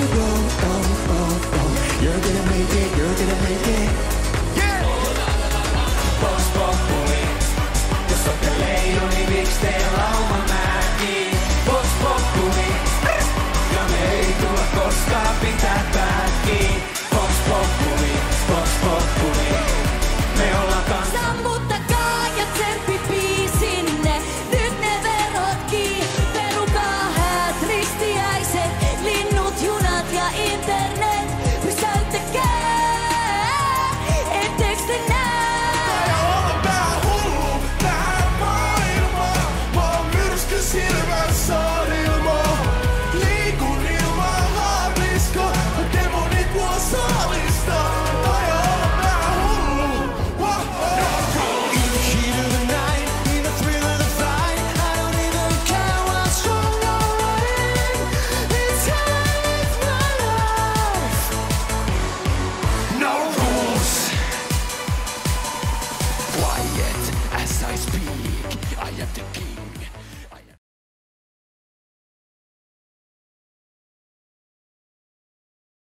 you go, oh, oh, oh. You're gonna make it, you're gonna make it. Yeah! Boss, boss, boy. Io so che lei non mi vixterà una macchina. Boss, boss, boy. Io merito la costa pintata qui.